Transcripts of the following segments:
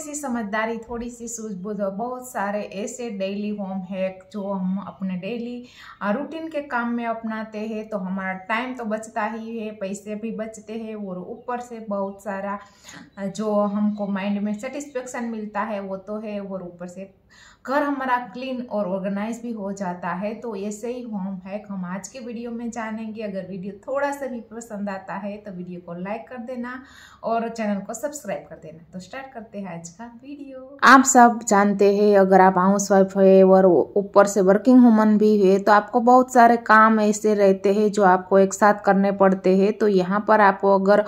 सी समझदारी, थोड़ी सी सूझबूझ और बहुत सारे ऐसे डेली होम हैक जो हम अपने डेली रूटीन के काम में अपनाते हैं तो हमारा टाइम तो बचता ही है, पैसे भी बचते हैं और ऊपर से बहुत सारा जो हमको माइंड में सेटिस्फेक्शन मिलता है वो तो है, और ऊपर से घर हमारा क्लीन और ऑर्गेनाइज भी हो जाता है। तो ऐसे ही होम हैक हम आज के वीडियो में जानेंगे। अगर वीडियो थोड़ा सा भी पसंद आता है तो वीडियो को लाइक कर देना और चैनल को सब्सक्राइब कर देना। तो स्टार्ट करते हैं आज का वीडियो। आप सब जानते हैं अगर आप हाउस वाइफ है और ऊपर से वर्किंग वुमन भी है तो आपको बहुत सारे काम ऐसे रहते हैं जो आपको एक साथ करने पड़ते हैं। तो यहाँ पर आपको अगर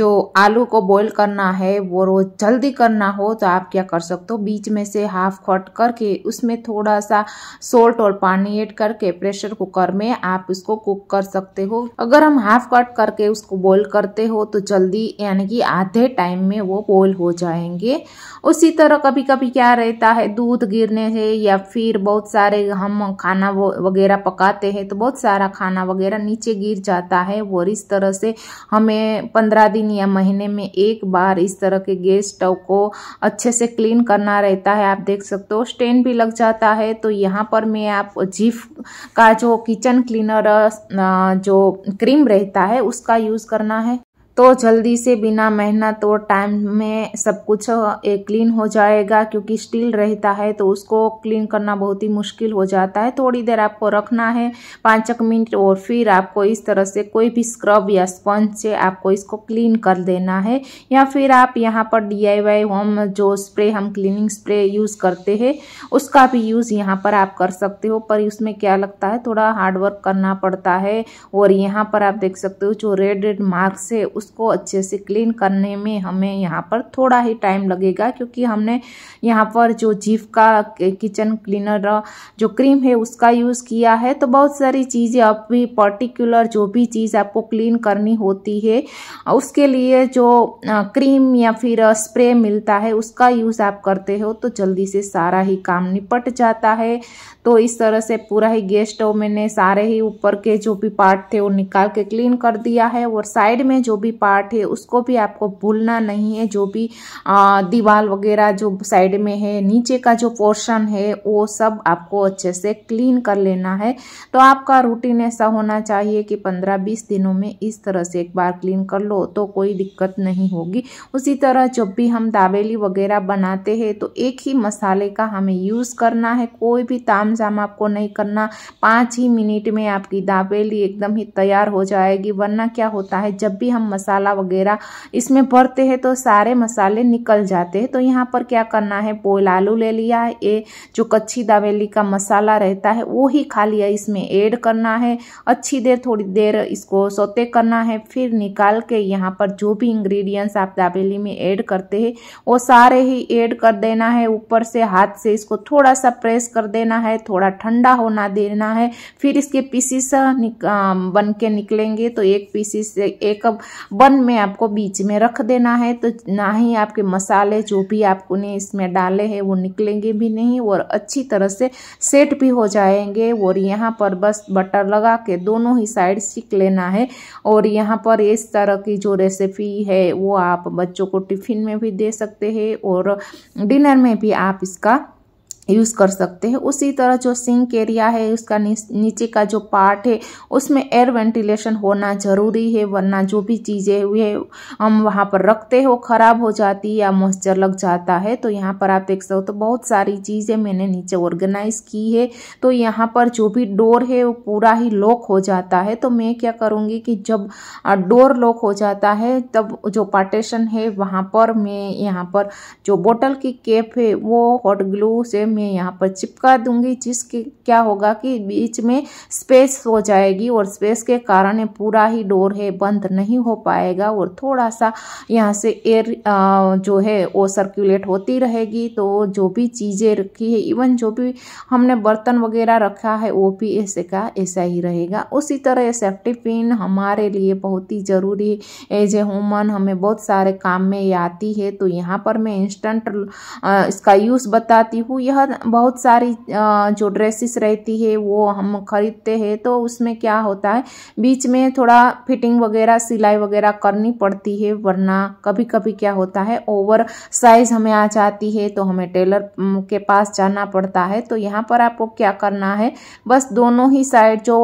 जो आलू को बॉईल करना है वो जल्दी करना हो तो आप क्या कर सकते हो, बीच में से हाफ कट करके उसमें थोड़ा सा सोल्ट और पानी ऐड करके प्रेशर कुकर में आप उसको कुक कर सकते हो। अगर हम हाफ कट करके उसको बॉईल करते हो तो जल्दी यानी कि आधे टाइम में वो बॉईल हो जाएंगे। उसी तरह कभी कभी क्या रहता है, दूध गिरने से या फिर बहुत सारे हम खाना वगैरह पकाते हैं तो बहुत सारा खाना वगैरह नीचे गिर जाता है और इस तरह से हमें 15 दिन या महीने में एक बार इस तरह के गैस स्टोव को अच्छे से क्लीन करना रहता है। आप देख सकते हो स्टेन भी लग जाता है। तो यहाँ पर मैं आप जिफ का जो किचन क्लीनर जो क्रीम रहता है उसका यूज़ करना है तो जल्दी से बिना मेहनत और टाइम में सब कुछ क्लीन हो जाएगा, क्योंकि स्टील रहता है तो उसको क्लीन करना बहुत ही मुश्किल हो जाता है। थोड़ी देर आपको रखना है 5-1 मिनट और फिर आपको इस तरह से कोई भी स्क्रब या स्पंज से आपको इसको क्लीन कर देना है। या फिर आप यहाँ पर DIY होम जो स्प्रे हम क्लीनिंग स्प्रे यूज़ करते हैं उसका भी यूज़ यहाँ पर आप कर सकते हो, पर उसमें क्या लगता है थोड़ा हार्डवर्क करना पड़ता है। और यहाँ पर आप देख सकते हो जो रेड मार्क्स है उसको अच्छे से क्लीन करने में हमें यहाँ पर थोड़ा ही टाइम लगेगा, क्योंकि हमने यहाँ पर जो जिफ का किचन क्लीनर जो क्रीम है उसका यूज़ किया है। तो बहुत सारी चीज़ें आप भी पर्टिकुलर जो भी चीज़ आपको क्लीन करनी होती है उसके लिए जो क्रीम या फिर स्प्रे मिलता है उसका यूज़ आप करते हो तो जल्दी से सारा ही काम निपट जाता है। तो इस तरह से पूरा ही गैस स्टोव मैंने सारे ही ऊपर के जो भी पार्ट थे वो निकाल के क्लीन कर दिया है और साइड में जो भी पार्ट है उसको भी आपको भूलना नहीं है। जो भी दीवार वगैरह जो साइड में है, नीचे का जो पोर्शन है वो सब आपको अच्छे से क्लीन कर लेना है। तो आपका रूटीन ऐसा होना चाहिए कि 15-20 दिनों में इस तरह से एक बार क्लीन कर लो तो कोई दिक्कत नहीं होगी। उसी तरह जब भी हम दाबेली वगैरह बनाते हैं तो एक ही मसाले का हमें यूज़ करना है, कोई भी तामझाम आपको नहीं करना। 5 ही मिनट में आपकी दाबेली एकदम ही तैयार हो जाएगी। वरना क्या होता है, जब भी हम मसाला वगैरह इसमें भरते हैं तो सारे मसाले निकल जाते हैं। तो यहाँ पर क्या करना है, बॉयल आलू ले लिया है, ये जो कच्ची दाबेली का मसाला रहता है वो ही खा लिया, इसमें ऐड करना है, अच्छी देर थोड़ी देर इसको सौते करना है। फिर निकाल के यहाँ पर जो भी इंग्रेडिएंट्स आप दाबेली में ऐड करते हैं वो सारे ही ऐड कर देना है। ऊपर से हाथ से इसको थोड़ा सा प्रेस कर देना है, थोड़ा ठंडा होना देना है। फिर इसके पीसीस बन के निकलेंगे तो एक पीसीस एक बन में आपको बीच में रख देना है। तो ना ही आपके मसाले जो भी आपने इसमें डाले हैं वो निकलेंगे भी नहीं और अच्छी तरह से सेट भी हो जाएंगे। और यहाँ पर बस बटर लगा के दोनों ही साइड सेक लेना है। और यहाँ पर इस तरह की जो रेसिपी है वो आप बच्चों को टिफ़िन में भी दे सकते हैं और डिनर में भी आप इसका यूज़ कर सकते हैं। उसी तरह जो सिंक एरिया है उसका नीचे का जो पार्ट है उसमें एयर वेंटिलेशन होना ज़रूरी है, वरना जो भी चीज़ें हुई है हम वहाँ पर रखते हो ख़राब हो जाती है या मॉइस्चर लग जाता है। तो यहाँ पर आप देख सकते हो तो बहुत सारी चीज़ें मैंने नीचे ऑर्गेनाइज़ की है। तो यहाँ पर जो भी डोर है वो पूरा ही लॉक हो जाता है। तो मैं क्या करूँगी कि जब डोर लॉक हो जाता है तब जो पार्टीशन है वहाँ पर मैं यहाँ पर जो बोतल की कैप है वो हॉट ग्लू से मैं यहाँ पर चिपका दूंगी, जिसके क्या होगा कि बीच में स्पेस हो जाएगी और स्पेस के कारण पूरा ही डोर है बंद नहीं हो पाएगा और थोड़ा सा यहाँ से एयर जो है वो सर्कुलेट होती रहेगी। तो जो भी चीज़ें रखी है, इवन जो भी हमने बर्तन वगैरह रखा है वो भी ऐसे का ऐसा ही रहेगा। उसी तरह सेफ्टी पिन हमारे लिए बहुत ही ज़रूरी है, एज ए ह्यूमन हमें बहुत सारे काम में ये आती है। तो यहाँ पर मैं इंस्टेंट इसका यूज़ बताती हूँ। यह बहुत सारी जो ड्रेसेस रहती है वो हम खरीदते हैं, तो उसमें क्या होता है बीच में थोड़ा फिटिंग वगैरह सिलाई वगैरह करनी पड़ती है, वरना कभी कभी क्या होता है ओवर साइज हमें आ जाती है तो हमें टेलर के पास जाना पड़ता है। तो यहाँ पर आपको क्या करना है, बस दोनों ही साइड जो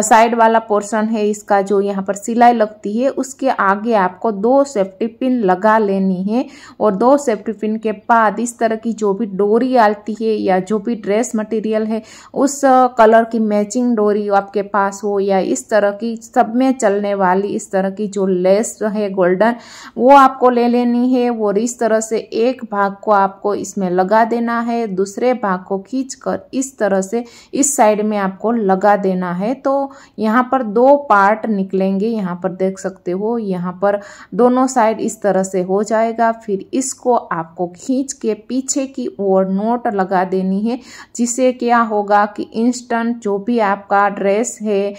साइड वाला पोर्शन है इसका जो यहाँ पर सिलाई लगती है उसके आगे आपको दो सेफ्टी पिन लगा लेनी है, और दो सेफ्टी पिन के बाद इस तरह की जो भी डोरी आती है या जो भी ड्रेस मटेरियल है उस कलर की मैचिंग डोरी आपके पास हो या इस तरह की सब में चलने वाली इस तरह की जो लेस है गोल्डन वो आपको ले लेनी है, और इस तरह से एक भाग को आपको इसमें लगा देना है, दूसरे भाग को खींचकर इस तरह से इस साइड में आपको लगा देना है। तो यहाँ पर दो पार्ट निकलेंगे, यहाँ पर देख सकते हो यहाँ पर दोनों साइड इस तरह से हो जाएगा। फिर इसको आपको खींच के पीछे की ओर नोट लगा देनी है, जिससे क्या होगा कि इंस्टेंट जो भी आपका ड्रेस है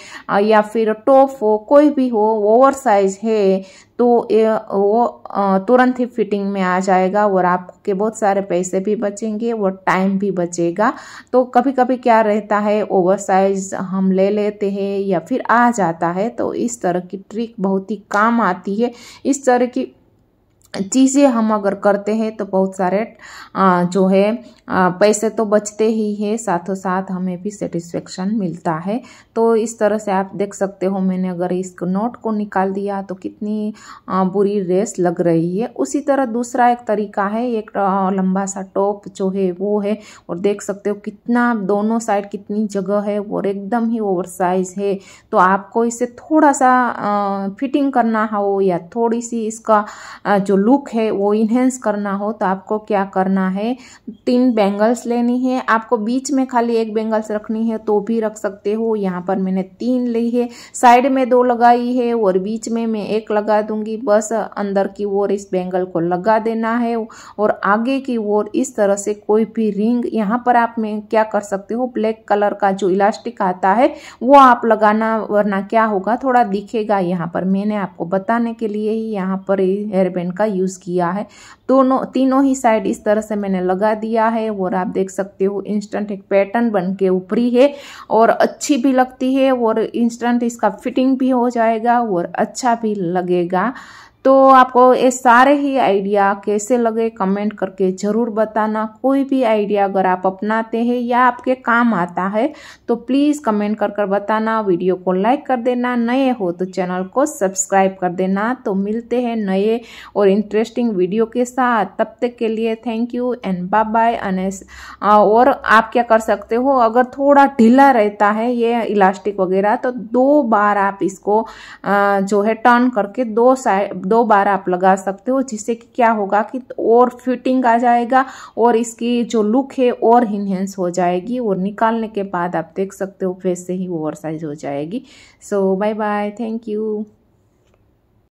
या फिर टॉप हो कोई भी हो ओवर साइज है तो वो तुरंत ही फिटिंग में आ जाएगा और आपके बहुत सारे पैसे भी बचेंगे और टाइम भी बचेगा। तो कभी कभी क्या रहता है ओवर साइज हम ले लेते हैं या फिर आ जाता है, तो इस तरह की ट्रिक बहुत ही काम आती है। इस तरह की चीज़ें हम अगर करते हैं तो बहुत सारे जो है पैसे तो बचते ही है, साथों साथ हमें भी सेटिस्फेक्शन मिलता है। तो इस तरह से आप देख सकते हो मैंने अगर इस नोट को निकाल दिया तो कितनी बुरी ड्रेस लग रही है। उसी तरह दूसरा एक तरीका है, एक लंबा सा टॉप जो है वो है, और देख सकते हो कितना दोनों साइड कितनी जगह है और एकदम ही ओवर साइज है। तो आपको इसे थोड़ा सा फिटिंग करना हो या थोड़ी सी इसका जो लुक है वो इन्हेंस करना हो तो आपको क्या करना है, 3 बैंगल्स लेनी है। आपको बीच में खाली एक बैंगल्स रखनी है तो भी रख सकते हो, यहाँ पर मैंने 3 ली है, साइड में 2 लगाई है और बीच में मैं 1 लगा दूंगी। बस अंदर की ओर इस बैंगल को लगा देना है और आगे की ओर इस तरह से कोई भी रिंग, यहाँ पर आप में क्या कर सकते हो ब्लैक कलर का जो इलास्टिक आता है वो आप लगाना, वरना क्या होगा थोड़ा दिखेगा। यहाँ पर मैंने आपको बताने के लिए ही यहाँ पर हेयरबैंड का यूज़ किया है। दोनों तीनों ही साइड इस तरह से मैंने लगा दिया है और आप देख सकते हो इंस्टेंट एक पैटर्न बन के ऊपरी है और अच्छी भी लगती है और इंस्टेंट इसका फिटिंग भी हो जाएगा और अच्छा भी लगेगा। तो आपको ये सारे ही आइडिया कैसे लगे कमेंट करके ज़रूर बताना। कोई भी आइडिया अगर आप अपनाते हैं या आपके काम आता है तो प्लीज़ कमेंट कर कर बताना। वीडियो को लाइक कर देना, नए हो तो चैनल को सब्सक्राइब कर देना। तो मिलते हैं नए और इंटरेस्टिंग वीडियो के साथ, तब तक के लिए thank you and bye bye. और आप क्या कर सकते हो अगर थोड़ा ढीला रहता है ये इलास्टिक वगैरह तो 2 बार आप इसको जो है टर्न करके 2 बार आप लगा सकते हो, जिससे कि क्या होगा कि और फिटिंग आ जाएगा और इसकी जो लुक है और इनहेंस हो जाएगी और निकालने के बाद आप देख सकते हो वैसे ही ओवर साइज हो जाएगी। So bye bye, thank you.